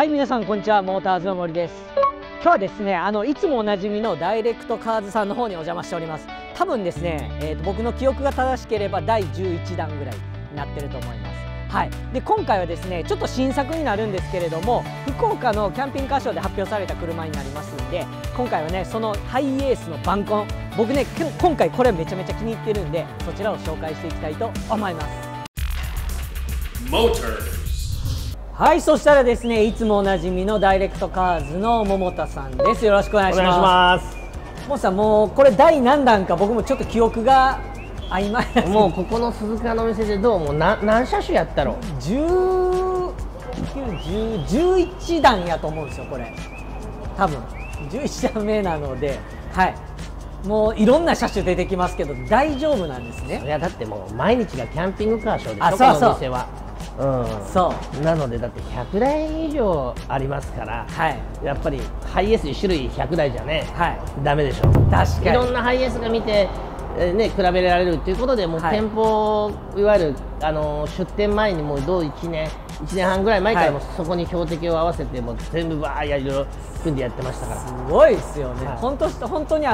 はい、皆さんこんにちは、モーターズの森です。今日はですね、いつもおなじみのダイレクトカーズさんの方にお邪魔しております。多分ですね、僕の記憶が正しければ第11弾ぐらいになってると思います。はい、で今回はですね、ちょっと新作になるんですけれども、福岡のキャンピングカーショーで発表された車になりますんで、今回はね、そのハイエースの晩婚、僕ね今回これめちゃめちゃ気に入ってるんで、そちらを紹介していきたいと思います。モーターズ。はい、そしたらですね、いつもおなじみのダイレクトカーズの桃田さんです。よろしくお願いします。桃田さん、もうこれ第何弾か僕もちょっと記憶が曖昧です。もうここの鈴鹿の店でどうも何車種やったろ、11弾やと思うんですよ、これ多分11弾目なので。はい、もういろんな車種出てきますけど大丈夫なんですね。いや、だってもう毎日がキャンピングカーショーでしょ、この店は。うん、そうなので、だって100台以上ありますから、はい、やっぱりハイエース1種類100台じゃね、はい、ダメでしょ。確かにいろんなハイエースが見て、比べられるということで、もう店舗、はい、いわゆる出店前にもう1年半ぐらい前からも、はい、そこに標的を合わせてもう全部わーいろいろ組んでやってましたから。すごいですよね、はい、本当に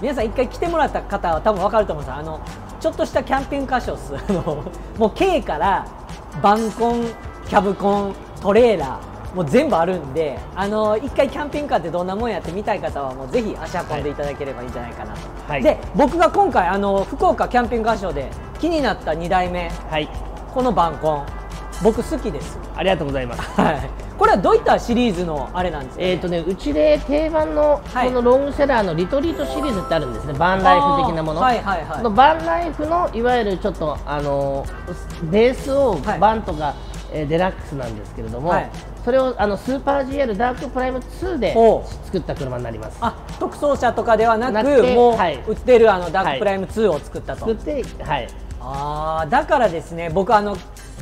皆さん一回来てもらった方は多分分かると思うんです。ちょっとしたキャンピングカーショーですもう K から晩婚、キャブコン、トレーラーもう全部あるんで、一回キャンピングカーってどんなもんやってみたい方はもうぜひ足運んでいただければいいんじゃないかなと、はい、で僕が今回福岡キャンピングカーショーで気になった2代目、はい、この晩婚僕好きです。ありがとうございます、はい、これはどういったシリーズのあれなんですかね。うちで定番のこのロングセラーのリトリートシリーズってあるんですね、バンライフ的なもの、そのバンライフのいわゆるちょっとベースをバンとか、デラックスなんですけれども、はい、それをスーパー GR ダークプライム2で作った車になります。あ、特装車とかではなくもう、はい、売ってるダークプライム2を作ったと、はい、作って、はい、あ、だからですね、僕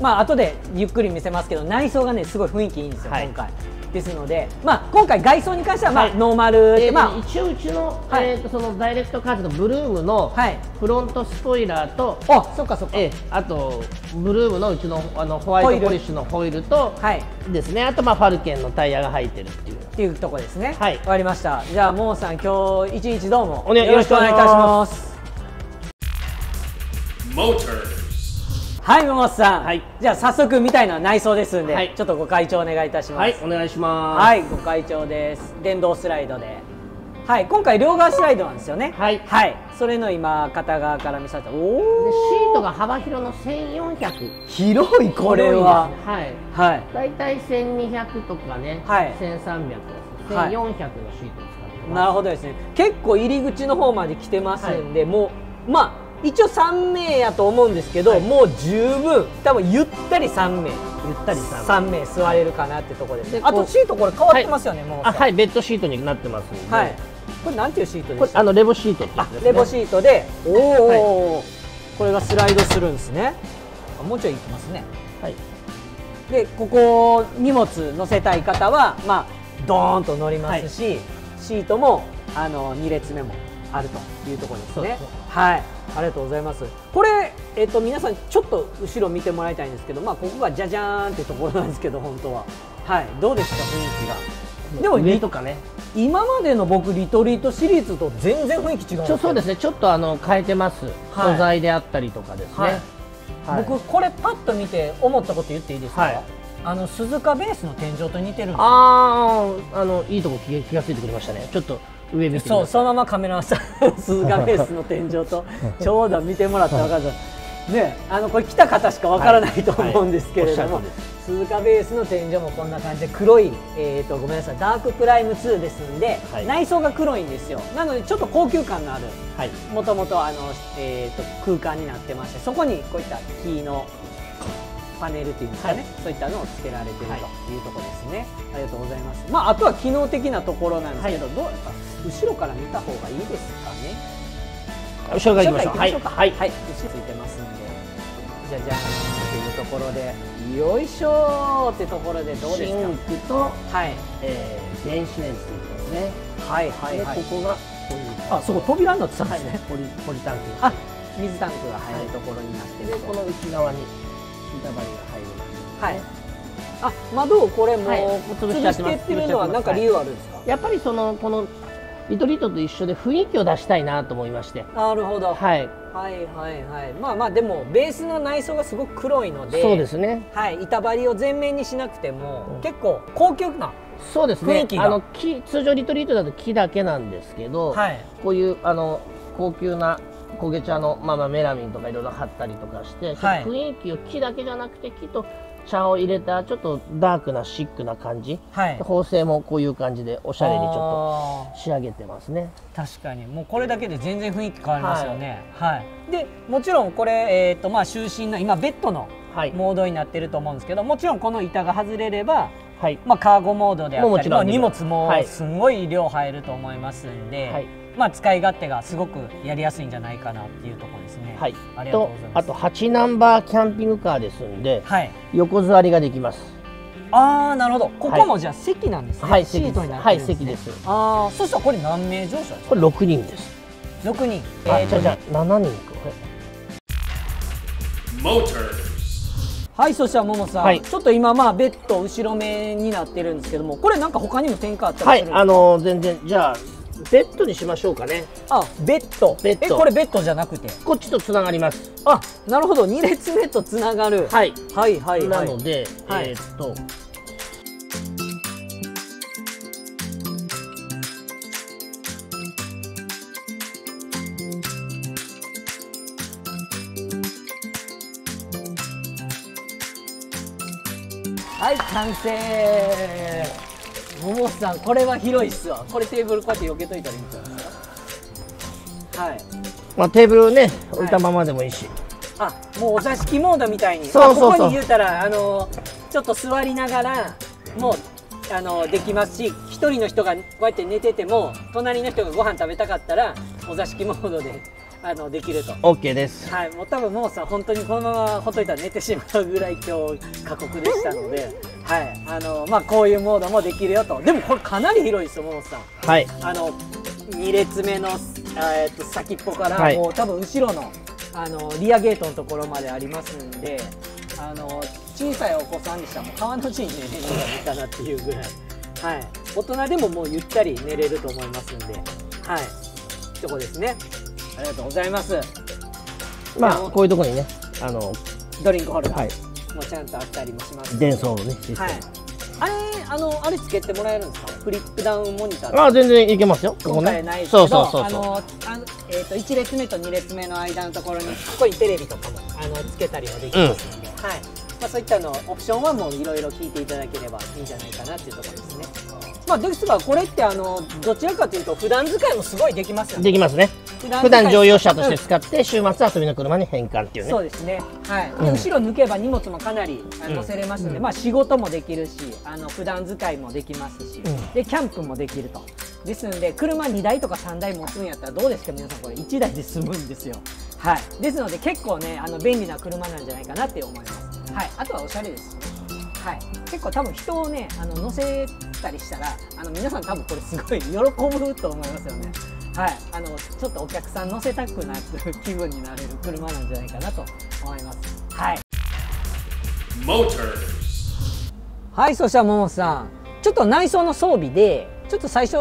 後でゆっくり見せますけど、内装がねすごい雰囲気いいんですよ、はい、今回ですので、今回外装に関してははい、ノーマルで、一応うちの、はい、そのダイレクトカーズのブルームのフロントスポイラーと、はい、そっか、あとブルームのうちのホワイトポリッシュのホイールと、はい、ですね、あとファルケンのタイヤが入ってるっていうところですね。はい、わかりました。じゃあモーさん、今日一日どうもよろしくお願いいたします。モーターズ。はい、桃田さん、はい、じゃあ早速みたいな内装ですんで、はい、ちょっとご開帳お願いいたします。はい、お願いします。はい、ご開帳です。電動スライドで、はい、今回両側スライドなんですよね。はい、はい、それの今片側から見せた。おお。シートが幅広の1400。広い、これは。はい、はい。だいたい1200とかね、はい、1300、1400のシートを使ってます。なるほどですね。結構入り口の方まで来てますんで、はい、もう一応3名やと思うんですけど、はい、もう十分多分ゆったり3名座れるかなってところですね。あとシート、これ変わってますよね、はい、もう。はい、ベッドシートになってますんで、はい、これなんていうシートですか。レボシートですね。レボシートで、おお、はい、これがスライドするんですね。もうちょい行きますね。はい、でここ荷物乗せたい方はドーンと乗りますし、はい、シートも2列目もあるというところですね。はい、ありがとうございます。これ皆さんちょっと後ろ見てもらいたいんですけど、ここがじゃじゃーんってところなんですけど、本当はどうですか、雰囲気が。でも上とかね、今までの僕リトリートシリーズと全然雰囲気違う。そうですね、ちょっと変えてます、素材であったりとかですね。僕これパッと見て思ったこと言っていいですか。鈴鹿ベースの天井と似てるんです。いいとこ気がついてくれましたね。ちょっと上見て、そう、そのままカメラさん、鈴鹿ベースの天井とちょうど見てもらって分かるね。これ来た方しか分からないと思うんですけれども、鈴鹿ベースの天井もこんな感じで黒い、ごめんなさい、ダークプライム2ですんで、はい、内装が黒いんですよ。なのでちょっと高級感のある、もともと空間になってまして、そこにこういった木のパネルというんですかね、そういったのをつけられているというところですね。ありがとうございます。あとは機能的なところなんですけど、どうやっぱ後ろから見た方がいいですかね。後ろから行きましょう。はい、はい、はい、後ろついてますんで、じゃじゃーんっていうところで、よいしょーってところでどうですか。シンクと、はい、電子レンジですね。はい、はい、はい。ここが、あ、そこ扉になってたんですね。ポリタンク。あ、水タンクが入るところになって、この内側に板張りが入ります。はい。あ、窓をこれも潰してっていうのは何か理由あるんですか？やっぱりそのこのリトリートと一緒で雰囲気を出したいなと思いまして。なるほど。はい。はいはいはい。まあまあでもベースの内装がすごく黒いので。そうですね。はい。板張りを全面にしなくても結構高級な。そうですね。雰囲気が。木、通常リトリートだと木だけなんですけど、はい、こういう高級な焦げ茶のまあまあメラミンとかいろいろ貼ったりとかして、はい、雰囲気を木だけじゃなくて木と茶を入れたちょっとダークなシックな感じ、はい、縫製もこういう感じでおしゃれにちょっと仕上げてますね。確かにもうこれだけで全然雰囲気変わりますよね。はい、はい、でもちろんこれ、まあ就寝の今ベッドのモードになってると思うんですけど、もちろんこの板が外れれば、はい、まあカーゴモードであったり、まあ荷物もすごい量入ると思いますんで。はいはい、まあ使い勝手がすごくやりやすいんじゃないかなっていうところですね。はい。ありがとうございます。あと8ナンバーキャンピングカーですんで、はい、横座りができます。ああ、なるほど。ここもじゃあ席なんですね。はい、シートになってるんですね。はい、席です。ああ、そしたらこれ何名乗車ですか？これ6人です。6人。じゃあ7人か。モーター。はい、そしたらももさん、はい、ちょっと今まあベッド後ろ目になってるんですけども、これなんか他にも点火あったりするんですか？はい、全然じゃあ。ベッドにしましょうかね。あ、ベッド。え、これベッドじゃなくてこっちとつながります。あ、なるほど。2列目とつながる。はいはいはい。なのではい、完成。ももさん、これは広いっすわ。これテーブルこうやって避けといたらいいんじゃないですか。はい。まあテーブルね、置いたままでもいいし。はい、あ、もうお座敷モードみたいに。そうそうそう。ここに言うたらちょっと座りながらもうできますし、一人の人がこうやって寝てても隣の人がご飯食べたかったらお座敷モードでできると。オッケーです。はい。もう多分ももさん本当にこのままほっといたら寝てしまうぐらい今日過酷でしたので。はい、まあこういうモードもできるよと。でもこれかなり広いですよ、ももさん。はい。2列目の先っぽから、はい、もう多分後ろのリアゲートのところまでありますんで、小さいお子さんでしたらもう川の字に寝れるのがいいかなっていうぐらい。はい。大人でももうゆったり寝れると思いますんで、はい。とこですね。ありがとうございます。まあこういうとこにね、ドリンクホルダー。はい、もちゃんとあったりもします。電装のね。はい。あれつけてもらえるんですか？フリップダウンモニター。あ、全然いけますよ。今回ないですけど、1列目と2列目の間のところにこういうテレビとかもつけたりはできますので、はい。まあそういったオプションはもういろいろ聞いていただければいいんじゃないかなっていうところですね。まあですがこれってどちらかというと普段使いもすごいできますよね。できますね。普段乗用車として使って週末遊びの車に変換っていうね。そうですね。はい。後ろ抜けば荷物もかなり乗せれますので、まあ仕事もできるし、普段使いもできますし、でキャンプもできると。ですので車2台とか3台持つんやったらどうですか皆さん、これ1台で済むんですよ。はい。ですので結構ね便利な車なんじゃないかなって思います。はい。あとはおしゃれです。はい。結構多分人をね乗せたりしたら皆さん多分これすごい喜ぶと思いますよね。はい、ちょっとお客さん乗せたくなる気分になれる車なんじゃないかなと思います。はい。モーター。はい、そしたらももさん、ちょっと内装の装備で、ちょっと最初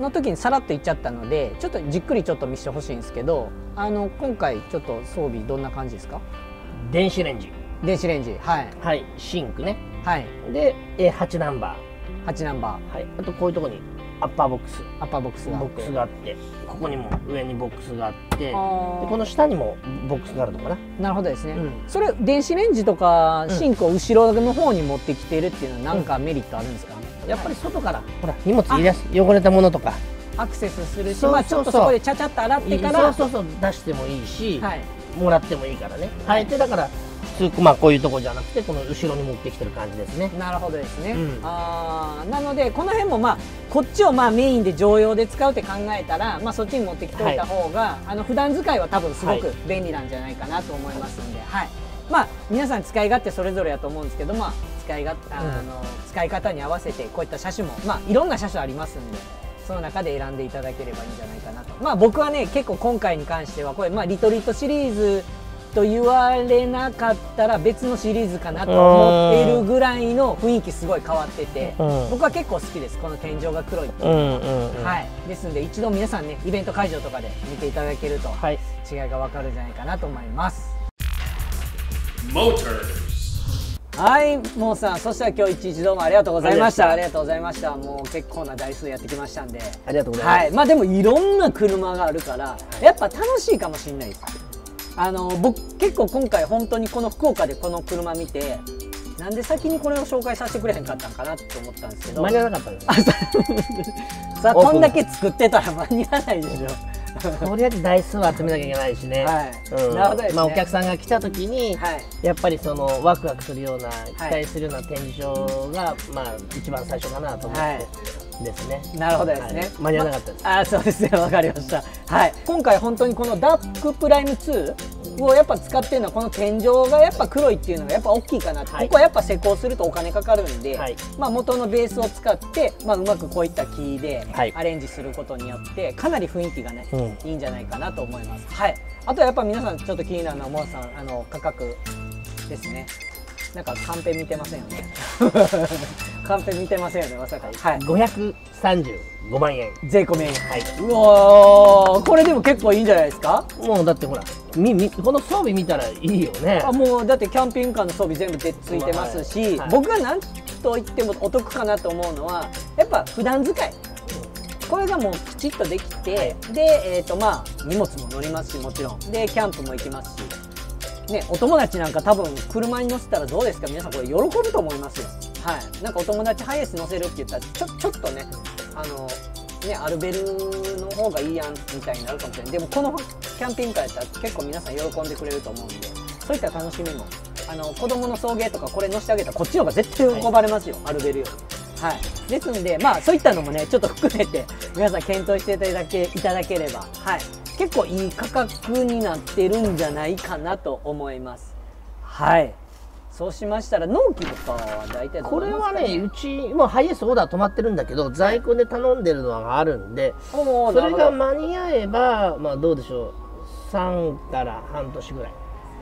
の時にさらっと言っちゃったので、ちょっとじっくりちょっと見せてほしいんですけど、今回ちょっと装備どんな感じですか？電子レンジ。電子レンジ。はい。はい、シンクね。はい。で、8ナンバー。8ナンバー。はい。あとこういうとこに。アッパーボックス、アッパーボックスがあって、ここにも上にボックスがあって、この下にもボックスがあるのかな。なるほどですね。それ電子レンジとかシンクを後ろの方に持ってきてるっていうのはなんかメリットあるんですか？やっぱり外からほら荷物入れやす、汚れたものとかアクセスするし、まあちょっとそこでちゃちゃっと洗ってから出してもいいし、もらってもいいからね。あえてだから。まあこういうとこじゃなくてこの後ろに持ってきてる感じですね。なるほどですね。ああ、なのでこの辺もまあこっちをまあメインで常用で使うって考えたら、まあそっちに持ってきておいた方が普段使いは多分すごく便利なんじゃないかなと思いますんで、はい。まあ皆さん使い勝手それぞれやと思うんですけど、まあ使い方に合わせてこういった車種もまあいろんな車種ありますんで。その中で選んでいただければいいんじゃないかなと。まあ僕はね結構今回に関してはこれまあリトリートシリーズと言われなかったら別のシリーズかなと思っているぐらいの雰囲気すごい変わってて、僕は結構好きです、この天井が黒いっていうのは。はい、ですので一度皆さんねイベント会場とかで見ていただけると違いが分かるんじゃないかなと思います。はい、もうさん、そしたら今日一日どうもありがとうございました。ありがとうございました。もう結構な台数やってきましたんで、ありがとうございます。はい、まあでもいろんな車があるからやっぱ楽しいかもしれないです。僕結構今回本当にこの福岡でこの車見て、なんで先にこれを紹介させてくれへんかったんかなって思ったんですけど、間に合わなかったですね。さあこんだけ作ってたら間に合わないでしょ。とりあえず台数を集めなきゃいけないしね。お客さんが来た時に、はい、やっぱりそのワクワクするような期待するような天井が、まあ一番最初かなと思って、はい、ですね。なるほどですね、はい、間に合わなかったです、まあ、そうですね、わかりました、はい、今回本当にこのダックプライム2をやっぱ使ってるのはこの天井がやっぱ黒いっていうのがやっぱ大きいかなって、はい、ここはやっぱ施工するとお金かかるんで、はい、まあ元のベースを使って、まあ、うまくこういった木でアレンジすることによってかなり雰囲気がね、はい、いいんじゃないかなと思います。はい。あとはやっぱ皆さんちょっと気になるのはもうさん価格ですね。なんかカンペ見てませんよね。カンペ見てませんよね、まさか。はい。535万円。税込み。はい。うわー、これでも結構いいんじゃないですか？もうだってほら、この装備見たらいいよね。あ、もうだってキャンピングカーの装備全部でついてますし、はいはい、僕がなんと言ってもお得かなと思うのはやっぱ普段使い。これがもうきちっとできて、はい、で、まあ荷物も乗りますし、もちろんでキャンプも行きますし、ね、お友達なんか多分車に乗せたらどうですか、皆さんこれ喜ぶと思いますよ。はい、なんかお友達ハイエース乗せるって言ったらちょっとね、アルベルの方がいいやんみたいになるかもしれない。でもこのキャンピングカーやったら結構皆さん喜んでくれると思うんで、そういった楽しみも子供の送迎とかこれ乗せてあげたらこっちの方が絶対喜ばれますよ、はい、アルベルより。はい、ですので、まあ、そういったのもねちょっと含めて皆さん検討していただければ、はい、結構いい価格になってるんじゃないかなと思います。はい、そうしましたら納期とかは大体どうなんですかね。これはね、うちもハイエースオーダー止まってるんだけど、在庫で頼んでるのがあるんで、それが間に合えば、まあ、どうでしょう、3から半年ぐらい。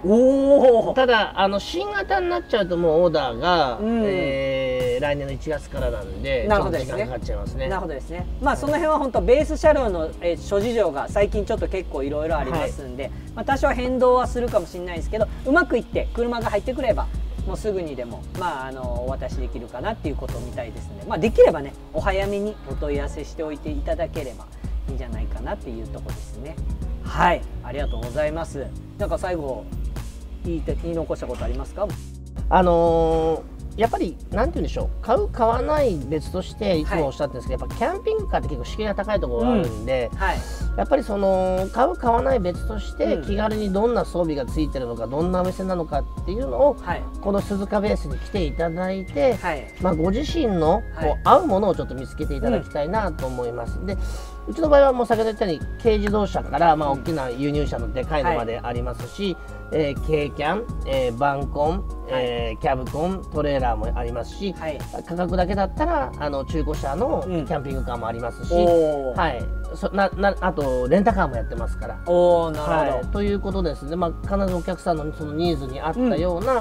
おお。ただ新型になっちゃうともうオーダーが、来年の1月からなんで、なるほどですね。時間かかっちゃいますね。なるほどですね。まあその辺は本当ベース車両の諸事情が最近ちょっと結構いろいろありますんで、はい、まあ多少変動はするかもしれないですけど、うまくいって車が入ってくればもうすぐにでもまあお渡しできるかなっていうことみたいですので、まあできればねお早めにお問い合わせしておいていただければいいんじゃないかなっていうところですね。はい、ありがとうございます。なんか最後言い残したことありますか？やっぱりなんて言うんでしょう、買う買わない別としていつもおっしゃってるんですけど、はい、やっぱキャンピングカーって結構敷居が高いところがあるんで、うん、はい、やっぱりその買う買わない別として気軽にどんな装備がついてるのか、どんなお店なのかっていうのを、はい、この鈴鹿ベースに来ていただいて、はい、まあ、ご自身のこう合うものをちょっと見つけていただきたいなと思います。うん、でうちの場合はもう先ほど言ったように軽自動車から、まあ、大きな輸入車のでかいのまでありますし、はい、軽キャン、バンコン、はい、キャブコン、トレーラーもありますし、はい、価格だけだったら中古車のキャンピングカーもありますし、うん、はい、あとレンタカーもやってますから。お、なるほど、はい、ということですね。まあ、必ずお客さんのそのニーズに合ったような、うん、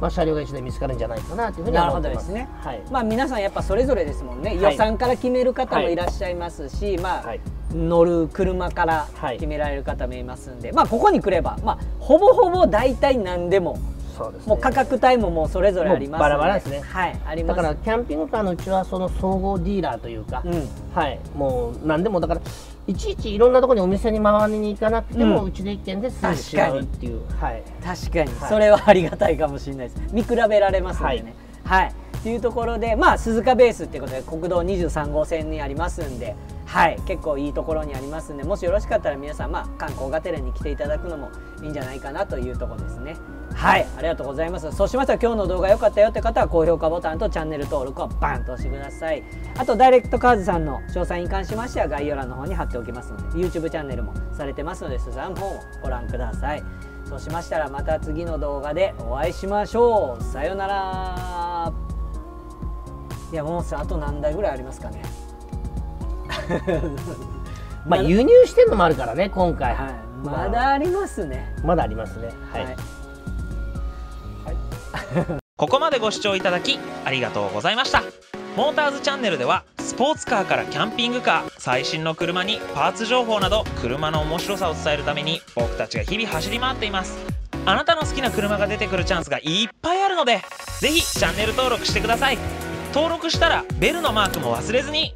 まあ、車両が一度見つかるんじゃないかなというふうに思ってます。なるほどですね。はい、まあ皆さんやっぱそれぞれですもんね。予算から決める方もいらっしゃいますし、はい、まあ、はい、乗る車から決められる方もいますんで、はい、まあここに来れば、まあ、ほぼほぼ大体何でも。そうですね、もう価格帯ももうそれぞれあります、ね、バラバラですね。はい、あります。だからキャンピングカーのうちはその総合ディーラーというか、うん、はい、もう何でもだからいちいちいろんなところにお店に回りに行かなくても、うちで一軒で済んでしまうっていう、はい、確かにそれはありがたいかもしれないです。見比べられますのでね。はい、はい、というところで、まあ鈴鹿ベースっていうことで国道23号線にありますんで、はい、結構いいところにありますんで、もしよろしかったら皆さん、まあ、観光がてらに来ていただくのもいいんじゃないかなというところですね。はい、ありがとうございます。そうしましたら今日の動画良かったよって方は高評価ボタンとチャンネル登録をバンと押してください。あとダイレクトカーズさんの詳細に関しましては概要欄の方に貼っておきますので、 YouTube チャンネルもされてますので、そちらの方もご覧ください。そうしましたらまた次の動画でお会いしましょう。さようなら。いや、もうあと何台ぐらいありますかね。まあ輸入してるのもあるからね今回、はい、まだありますね、まだありますね、はい、はい、ここまでご視聴いただきありがとうございました。モーターズチャンネルではスポーツカーからキャンピングカー、最新の車にパーツ情報など車の面白さを伝えるために僕たちが日々走り回っています。あなたの好きな車が出てくるチャンスがいっぱいあるので、ぜひチャンネル登録してください。登録したらベルのマークも忘れずに。